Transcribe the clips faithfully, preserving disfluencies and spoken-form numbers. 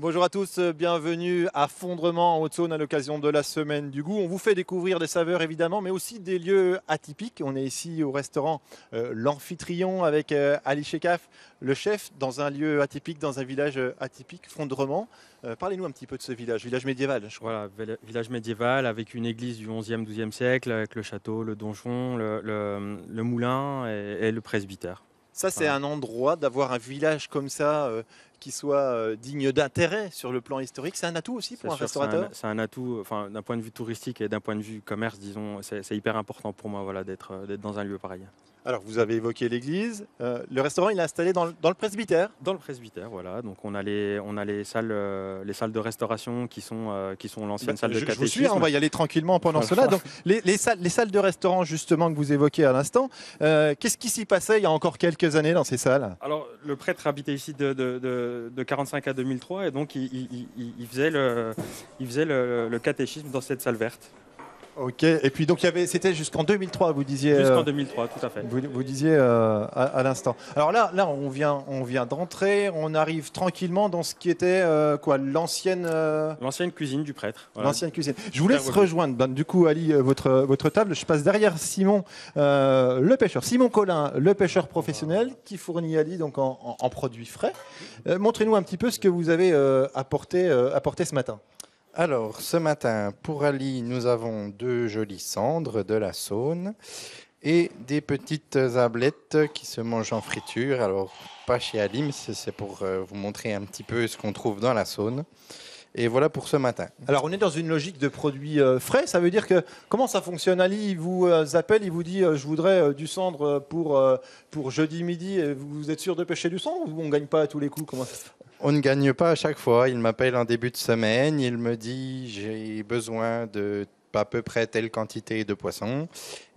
Bonjour à tous, bienvenue à Fondremand en Haute-Saône à l'occasion de la Semaine du Goût. On vous fait découvrir des saveurs évidemment, mais aussi des lieux atypiques. On est ici au restaurant euh, L'Amphitryon avec euh, Ali Shekaf, le chef, dans un lieu atypique, dans un village atypique, Fondrement. Euh, Parlez-nous un petit peu de ce village, village médiéval. Je crois. Voilà, village médiéval avec une église du onzième, douzième siècle, avec le château, le donjon, le, le, le moulin et, et le presbytère. Ça, c'est un endroit d'avoir un village comme ça euh, qui soit euh, digne d'intérêt sur le plan historique. C'est un atout aussi pour un restaurateur. C'est un, un atout, enfin, d'un point de vue touristique et d'un point de vue commerce, disons, c'est hyper important pour moi, voilà, d'être d'être dans un lieu pareil. Alors, vous avez évoqué l'église. Euh, le restaurant, il est installé dans le, dans le presbytère. Dans le presbytère, voilà. Donc, on a les, on a les salles, euh, les salles de restauration qui sont, euh, qui sont l'ancienne bah, salle de catéchisme. Je suis, hein, on va y aller tranquillement pendant cela. Donc, les, les salles, les salles de restaurant, justement, que vous évoquez à l'instant. Euh, Qu'est-ce qui s'y passait il y a encore quelques années dans ces salles? Alors, le prêtre habitait ici de mille neuf cent quarante-cinq à deux mille trois, et donc il, il, il, il faisait le, il faisait le, le catéchisme dans cette salle verte. Ok, et puis donc il y avait, c'était jusqu'en deux mille trois, vous disiez. Jusqu'en deux mille trois, tout à fait. Vous, vous disiez euh, à, à l'instant. Alors là, là, on vient, on vient d'entrer, on arrive tranquillement dans ce qui était euh, quoi, l'ancienne. Euh... L'ancienne cuisine du prêtre. Voilà. L'ancienne cuisine. Je vous laisse Bien rejoindre. Ben, du coup, Ali, votre votre table. Je passe derrière Simon, euh, le pêcheur, Simon Collin, le pêcheur professionnel, qui fournit Ali donc en, en, en produits frais. Euh, Montrez-nous un petit peu ce que vous avez euh, apporté, euh, apporté ce matin. Alors, ce matin, pour Ali, nous avons deux jolies cendres de la Saône et des petites ablettes qui se mangent en friture. Alors, pas chez Ali, mais c'est pour vous montrer un petit peu ce qu'on trouve dans la Saône. Et voilà pour ce matin. Alors, on est dans une logique de produits euh, frais. Ça veut dire que, comment ça fonctionne, Ali? Il vous euh, appelle, il vous dit euh, je voudrais euh, du cendre pour, euh, pour jeudi midi. Et vous êtes sûr de pêcher du cendre ou on ne gagne pas à tous les coups? Comment ça se passe? On ne gagne pas à chaque fois. Il m'appelle en début de semaine. Il me dit j'ai besoin de à peu près telle quantité de poissons.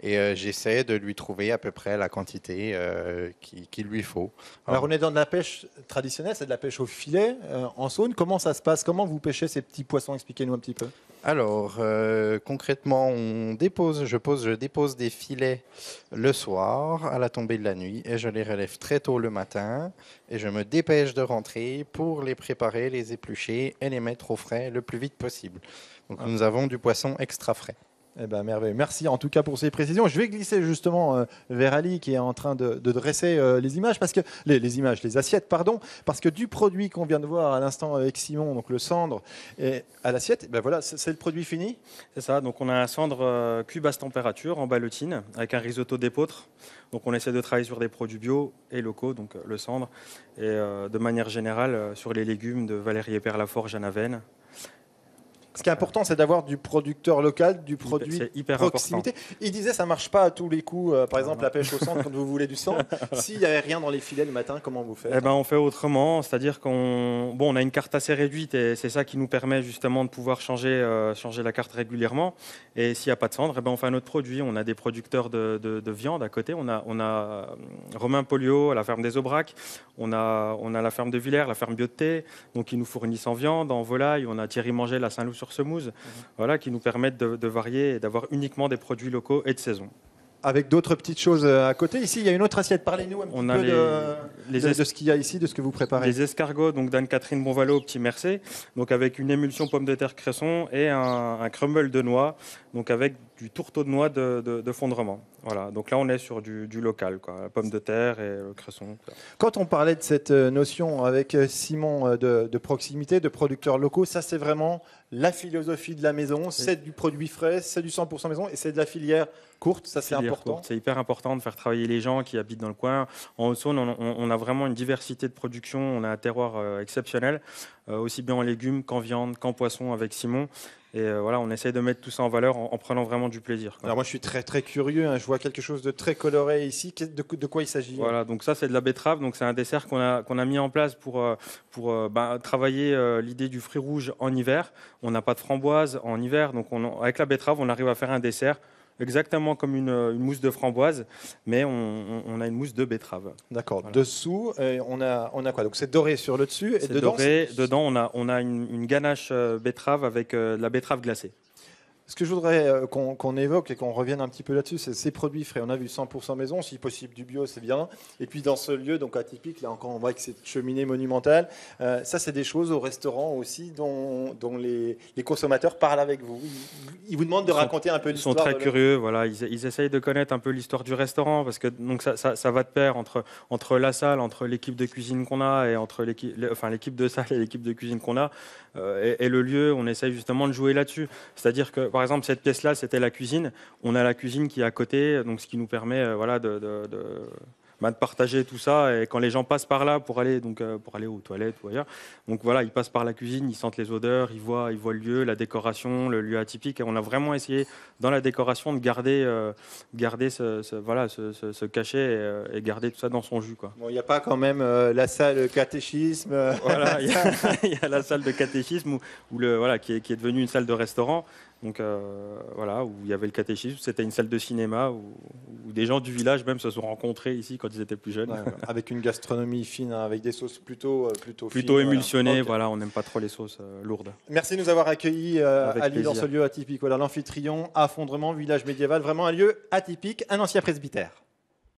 Et euh, j'essaie de lui trouver à peu près la quantité euh, qu'il qui lui faut. Alors, Alors on est dans de la pêche traditionnelle, c'est de la pêche au filet euh, en Saône. Comment ça se passe? Comment vous pêchez ces petits poissons? Expliquez-nous un petit peu. Alors euh, concrètement, on dépose, je, pose, je dépose des filets le soir à la tombée de la nuit et je les relève très tôt le matin et je me dépêche de rentrer pour les préparer, les éplucher et les mettre au frais le plus vite possible. Donc ah. nous avons du poisson extra frais. Eh ben, merveilleux. Merci en tout cas pour ces précisions. Je vais glisser justement euh, vers Ali qui est en train de, de dresser euh, les images, parce que les, les images, les assiettes, pardon, parce que du produit qu'on vient de voir à l'instant avec Simon, donc le cendre, et à l'assiette, ben voilà, c'est le produit fini. C'est ça. Donc on a un cendre euh, cuit basse température en ballotine avec un risotto d'épeautre. Donc on essaie de travailler sur des produits bio et locaux, donc euh, le cendre, et euh, de manière générale euh, sur les légumes de Valérie Perlaforge à Navenne. Ce qui est important, c'est d'avoir du producteur local, du produit hyper proximité. Important. Il disait ça ne marche pas à tous les coups. Euh, par exemple, ah, la pêche au cendre, quand vous voulez du cendre. S'il n'y avait rien dans les filets le matin, comment vous faites? Eh ben, on fait autrement. C'est-à-dire qu'on bon, on a une carte assez réduite et c'est ça qui nous permet justement de pouvoir changer, euh, changer la carte régulièrement. Et s'il n'y a pas de cendre, eh ben, on fait un autre produit. On a des producteurs de, de, de viande à côté. On a, on a Romain Polio à la ferme des Aubracs. On a, on a la ferme de Villers, la ferme Bioté. Donc, ils nous fournissent en viande, en volaille. On a Thierry Manger, la Saint-Louis sur semouze, mmh. voilà, qui nous permettent de, de varier et d'avoir uniquement des produits locaux et de saison. Avec d'autres petites choses à côté. Ici, il y a une autre assiette. Parlez-nous un on petit a peu les, de, les de, de ce qu'il y a ici, de ce que vous préparez. Les escargots donc d'Anne-Catherine Bonvalo au petit Mercé, donc avec une émulsion pomme de terre cresson et un, un crumble de noix, donc avec du tourteau de noix de, de, de Fondrement. Voilà. Donc là, on est sur du, du local, quoi. La pomme de terre et le cresson. Quoi. Quand on parlait de cette notion avec Simon de, de proximité, de producteurs locaux, ça, c'est vraiment la philosophie de la maison. C'est du produit frais, c'est du cent pour cent maison et c'est de la filière courte. Ça, c'est important. C'est hyper important de faire travailler les gens qui habitent dans le coin. En Haute-Saône, on, on, on a vraiment une diversité de production. On a un terroir euh, exceptionnel, euh, aussi bien en légumes qu'en viande, qu'en poisson avec Simon. Et euh, voilà, on essaie de mettre tout ça en valeur en, en prenant vraiment du plaisir. Quoi. Alors moi, je suis très très curieux. Hein. Je vois quelque chose de très coloré ici. De, de quoi il s'agit? Voilà, donc ça, c'est de la betterave. Donc c'est un dessert qu'on a qu'on a mis en place pour pour bah, travailler euh, l'idée du fruit rouge en hiver. On n'a pas de framboise en hiver, donc on, avec la betterave, on arrive à faire un dessert. Exactement comme une, une mousse de framboise, mais on, on, on a une mousse de betterave. D'accord. Voilà. Dessous, et on a on a quoi? Donc c'est doré sur le dessus et dedans. Doré. Dedans, on a on a une, une ganache euh, betterave avec euh, de la betterave glacée. Ce que je voudrais qu'on, qu'on évoque et qu'on revienne un petit peu là-dessus, c'est ces produits frais. On a vu cent pour cent maison, si possible du bio, c'est bien. Et puis dans ce lieu donc atypique, là encore on voit que c'est une cheminée monumentale. Euh, ça, c'est des choses au restaurant aussi dont, dont les, les consommateurs parlent avec vous. Ils, ils vous demandent de raconter un peu l'histoire. Ils sont très curieux, voilà. Ils, ils essayent de connaître un peu l'histoire du restaurant parce que donc ça, ça, ça va de pair entre, entre la salle, entre l'équipe de cuisine qu'on a et entre l'équipe, enfin l'équipe de salle et l'équipe de cuisine qu'on a euh, et, et le lieu. On essaye justement de jouer là-dessus, c'est-à-dire que par exemple, cette pièce-là, c'était la cuisine. On a la cuisine qui est à côté, donc ce qui nous permet euh, voilà, de, de, de, bah, de partager tout ça. Et quand les gens passent par là pour aller, donc, euh, pour aller aux toilettes ou ailleurs, donc, voilà, ils passent par la cuisine, ils sentent les odeurs, ils voient, ils voient le lieu, la décoration, le lieu atypique. Et on a vraiment essayé, dans la décoration, de garder, euh, garder ce, ce, voilà, ce, ce, ce cachet et, euh, et garder tout ça dans son jus. Bon, il n'y a pas quand même euh, la salle catéchisme. Voilà, il y, y a la salle de catéchisme où, où le, voilà, qui, est, qui est devenue une salle de restaurant. Donc euh, voilà, où il y avait le catéchisme, c'était une salle de cinéma où, où des gens du village même se sont rencontrés ici quand ils étaient plus jeunes. Ouais, avec une gastronomie fine, hein, avec des sauces plutôt plutôt, plutôt fines, émulsionnées. Voilà, voilà, on n'aime pas trop les sauces euh, lourdes. Merci de nous avoir accueillis euh, à Lille dans ce lieu atypique. Voilà, l'Amphitryon, à Fondrement, village médiéval, vraiment un lieu atypique, un ancien presbytère.